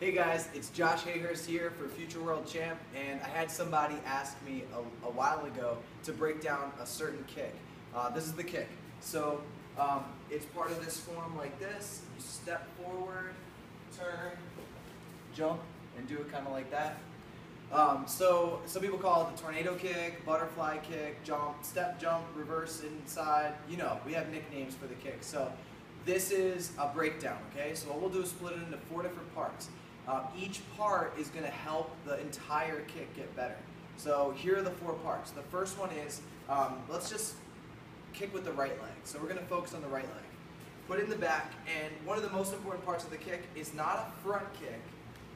Hey guys, it's Josh Hayhurst here for Future World Champ, and I had somebody ask me a while ago to break down a certain kick. This is the kick. So it's part of this form like this. You step forward, turn, jump, and do it kind of like that. So some people call it the tornado kick, butterfly kick, jump, step jump, reverse inside. You know, we have nicknames for the kick. So this is a breakdown, okay? So what we'll do is split it into four different parts. Each part is going to help the entire kick get better. So here are the four parts. The first one is, let's just kick with the right leg. So we're going to focus on the right leg. Put it in the back, and one of the most important parts of the kick is not a front kick,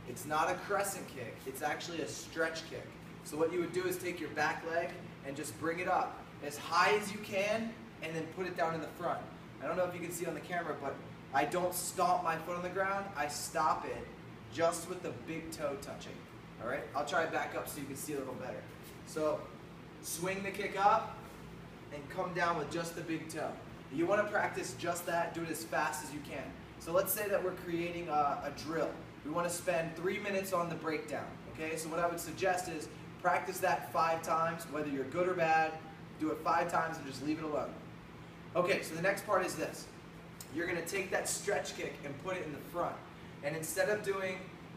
it's not a crescent kick, it's actually a stretch kick. So what you would do is take your back leg and just bring it up as high as you can, and then put it down in the front. I don't know if you can see on the camera, but I don't stomp my foot on the ground, I stop it just with the big toe touching. All right, I'll try it back up so you can see a little better. So swing the kick up and come down with just the big toe. You want to practice just that, do it as fast as you can. So let's say that we're creating a drill. We want to spend 3 minutes on the breakdown, okay? So what I would suggest is practice that 5 times, whether you're good or bad, do it 5 times and just leave it alone. Okay, so the next part is this. You're going to take that stretch kick and put it in the front. And instead of doing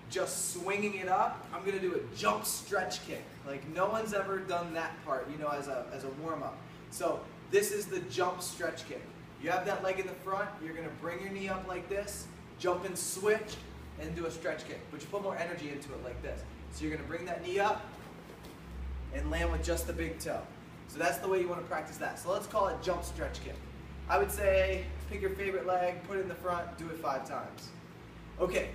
just swinging it up, I'm going to do a jump stretch kick. Like no one's ever done that part, you know, as a warm-up. So this is the jump stretch kick. You have that leg in the front, you're going to bring your knee up like this, jump and switch, and do a stretch kick. But you put more energy into it like this. So you're going to bring that knee up and land with just the big toe. So that's the way you want to practice that. So let's call it jump stretch kick. I would say pick your favorite leg, put it in the front, do it 5 times. Okay,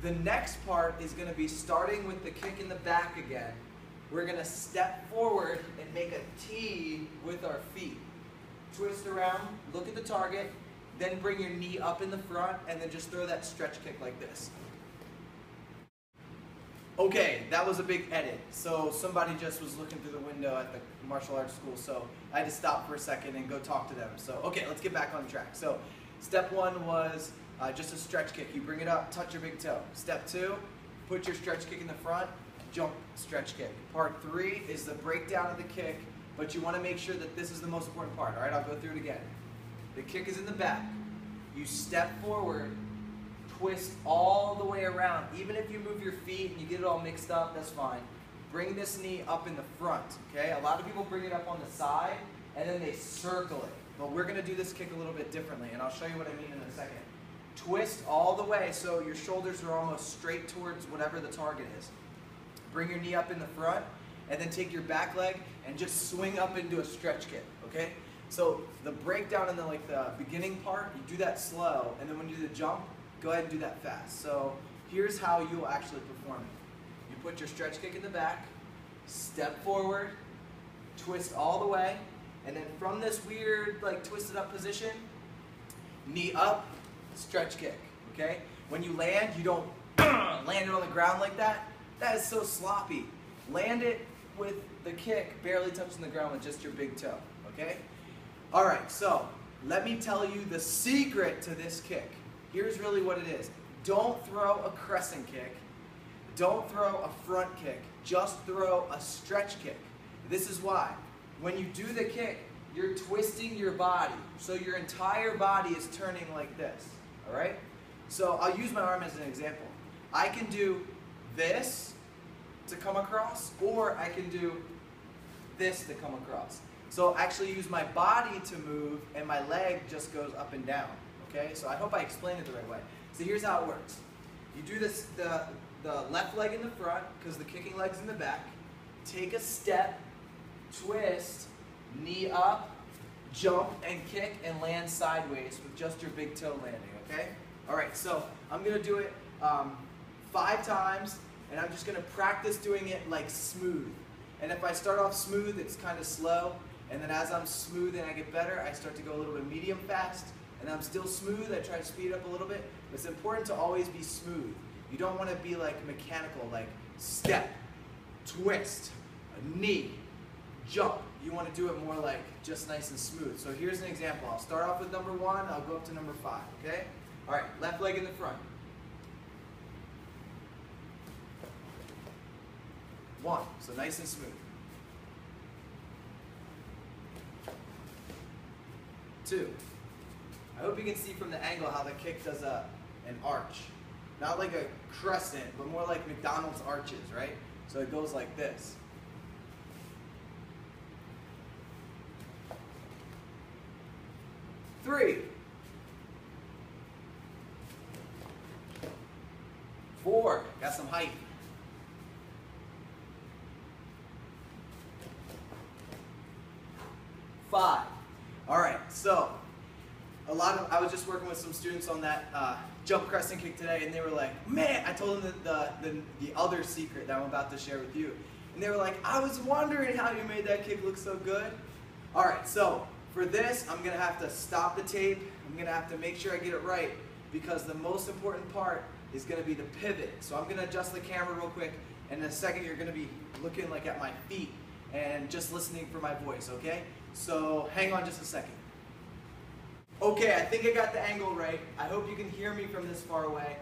the next part is going to be starting with the kick in the back again. We're going to step forward and make a T with our feet. Twist around, look at the target, then bring your knee up in the front, and then just throw that stretch kick like this. Okay, that was a big edit. So somebody just was looking through the window at the martial arts school, so I had to stop for a second and go talk to them. So, okay, let's get back on track. So, step one was just a stretch kick. You bring it up, touch your big toe. Step two, put your stretch kick in the front, jump stretch kick. Part three is the breakdown of the kick, but you want to make sure that this is the most important part. All right, I'll go through it again. The kick is in the back. You step forward, twist all the way around. Even if you move your feet and you get it all mixed up, that's fine. Bring this knee up in the front, okay? A lot of people bring it up on the side and then they circle it. But we're gonna do this kick a little bit differently, and I'll show you what I mean in a second. Twist all the way so your shoulders are almost straight towards whatever the target is. Bring your knee up in the front, and then take your back leg and just swing up into a stretch kick, okay? So the breakdown in the beginning part, you do that slow, and then when you do the jump, go ahead and do that fast. So here's how you'll actually perform it. You put your stretch kick in the back, step forward, twist all the way, and then from this weird, like, twisted up position, knee up, stretch kick, okay? When you land, you don't land it on the ground like that. That is so sloppy. Land it with the kick barely touching the ground with just your big toe, okay? All right, so let me tell you the secret to this kick. Here's really what it is. Don't throw a crescent kick. Don't throw a front kick. Just throw a stretch kick. This is why. When you do the kick, you're twisting your body. So your entire body is turning like this, all right? So I'll use my arm as an example. I can do this to come across, or I can do this to come across. So I actually use my body to move, and my leg just goes up and down. Okay, so I hope I explained it the right way. So here's how it works. You do this, the left leg in the front, because the kicking leg's in the back. Take a step, twist, knee up, jump and kick, and land sideways with just your big toe landing, okay? All right, so I'm gonna do it 5 times, and I'm just gonna practice doing it like smooth. And if I start off smooth, it's kind of slow, and then as I'm smooth and I get better, I start to go a little bit medium fast, and I'm still smooth, I try to speed up a little bit. But it's important to always be smooth. You don't want to be like mechanical, like step, twist, knee, jump. You want to do it more like just nice and smooth. So here's an example. I'll start off with number 1, I'll go up to number 5, okay? All right, left leg in the front. One, so nice and smooth. Two, I hope you can see from the angle how the kick does an arch. Not like a crescent, but more like McDonald's arches, right? So it goes like this. Three, four, got some height. Five. All right, so I was just working with some students on that jump crescent kick today, and they were like, man, I told them the other secret that I'm about to share with you. And they were like, I was wondering how you made that kick look so good. All right, so for this, I'm gonna have to stop the tape. I'm gonna have to make sure I get it right, because the most important part is gonna be the pivot. So I'm gonna adjust the camera real quick, and in a second you're gonna be looking like at my feet and just listening for my voice, okay? So hang on just a second. Okay, I think I got the angle right. I hope you can hear me from this far away.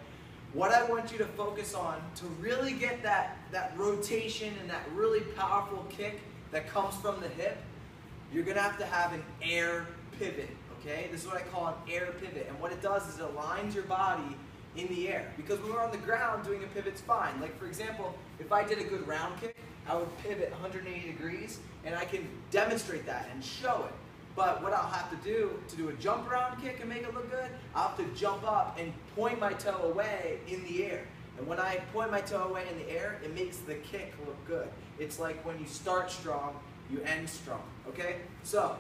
What I want you to focus on to really get that rotation and that really powerful kick that comes from the hip, you're gonna have to have an air pivot, okay? This is what I call an air pivot. And what it does is it aligns your body in the air. Because when we're on the ground, doing a pivot's fine. Like for example, if I did a good round kick, I would pivot 180 degrees and I can demonstrate that and show it. But what I'll have to do a jump around kick and make it look good, I'll have to jump up and point my toe away in the air. And when I point my toe away in the air, it makes the kick look good. It's like when you start strong, you end strong, okay? So,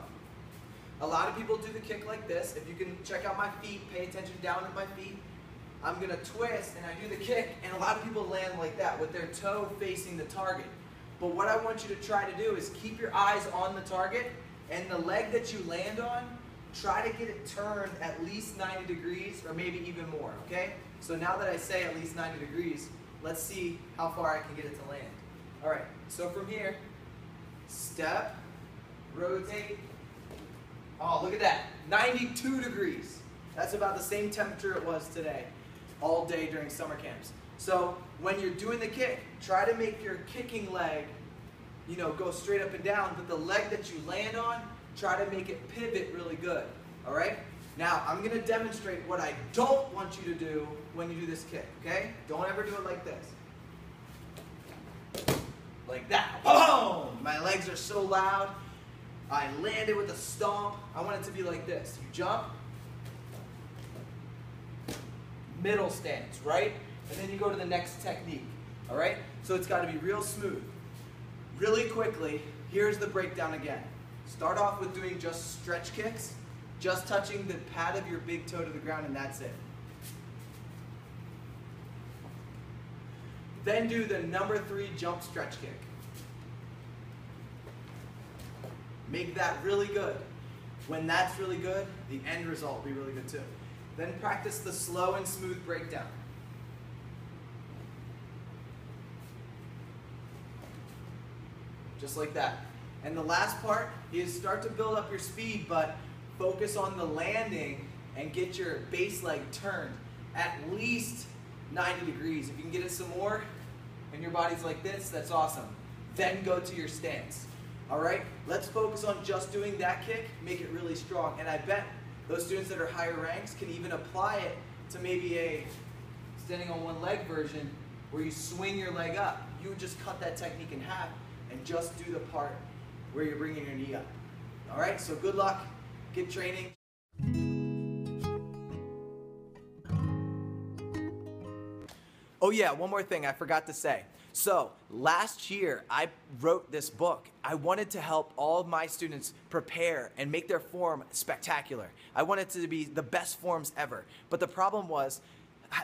a lot of people do the kick like this. If you can check out my feet, pay attention down at my feet. I'm gonna twist and I do the kick, and a lot of people land like that with their toe facing the target. But what I want you to try to do is keep your eyes on the target, and the leg that you land on, try to get it turned at least 90 degrees or maybe even more, okay? So now that I say at least 90 degrees, let's see how far I can get it to land. All right, so from here, step, rotate. Oh, look at that, 92 degrees. That's about the same temperature it was today, all day during summer camps. So when you're doing the kick, try to make your kicking leg, you know, go straight up and down, but the leg that you land on, try to make it pivot really good, all right? Now, I'm gonna demonstrate what I don't want you to do when you do this kick, okay? Don't ever do it like this. Like that, boom! My legs are so loud. I landed with a stomp. I want it to be like this. You jump, middle stance, right? And then you go to the next technique, all right? So it's gotta be real smooth. Really quickly, here's the breakdown again. Start off with doing just stretch kicks, just touching the pad of your big toe to the ground, and that's it. Then do the number 3 jump stretch kick. Make that really good. When that's really good, the end result will be really good too. Then practice the slow and smooth breakdown. Just like that. And the last part is start to build up your speed, but focus on the landing and get your base leg turned at least 90 degrees. If you can get it some more and your body's like this, that's awesome. Then go to your stance. All right, let's focus on just doing that kick, make it really strong. And I bet those students that are higher ranks can even apply it to maybe a standing on one leg version where you swing your leg up. You would just cut that technique in half and just do the part where you're bringing your knee up. All right, so good luck, get training. Oh yeah, one more thing I forgot to say. So last year I wrote this book. I wanted to help all of my students prepare and make their form spectacular. I wanted it to be the best forms ever, but the problem was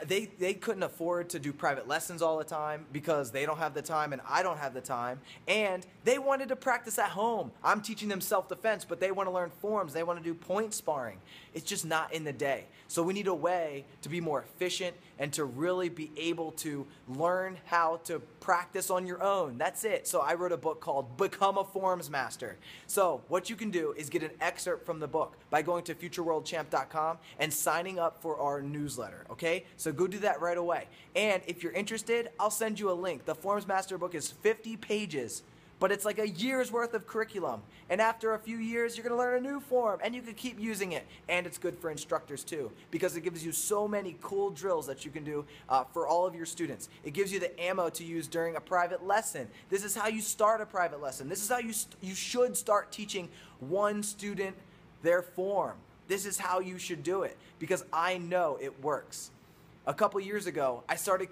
they couldn't afford to do private lessons all the time because they don't have the time and I don't have the time, and they wanted to practice at home. I'm teaching them self-defense, but they want to learn forms. They want to do point sparring. It's just not in the day. So we need a way to be more efficient and to really be able to learn how to practice on your own. That's it. So I wrote a book called Become a Forms Master. So what you can do is get an excerpt from the book by going to futureworldchamp.com and signing up for our newsletter, okay? So go do that right away. And if you're interested, I'll send you a link. The Forms Master book is 50 pages. But it's like a year's worth of curriculum. And after a few years, you're gonna learn a new form and you can keep using it. And it's good for instructors too, because it gives you so many cool drills that you can do for all of your students. It gives you the ammo to use during a private lesson. This is how you start a private lesson. This is how you should start teaching one student their form. This is how you should do it, because I know it works. A couple years ago, I started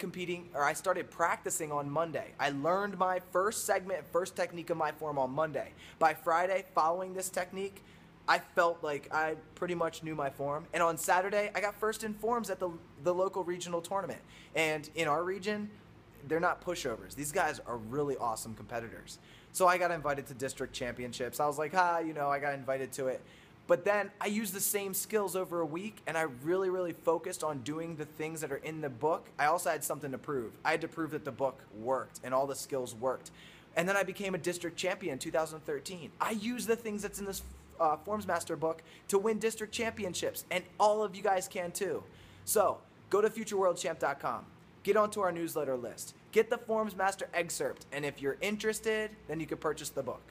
practicing on Monday. I learned my first segment, first technique of my form on Monday. By Friday, following this technique, I felt like I pretty much knew my form. And on Saturday, I got first in forms at the local regional tournament. And in our region, they're not pushovers. These guys are really awesome competitors. So I got invited to district championships. I was like, you know, I got invited to it. But then I used the same skills over a week, and I really, really focused on doing the things that are in the book. I also had something to prove. I had to prove that the book worked and all the skills worked. And then I became a district champion in 2013. I used the things that's in this Forms Master book to win district championships, and all of you guys can too. So go to futureworldchamp.com, get onto our newsletter list, get the Forms Master excerpt, and if you're interested, then you can purchase the book.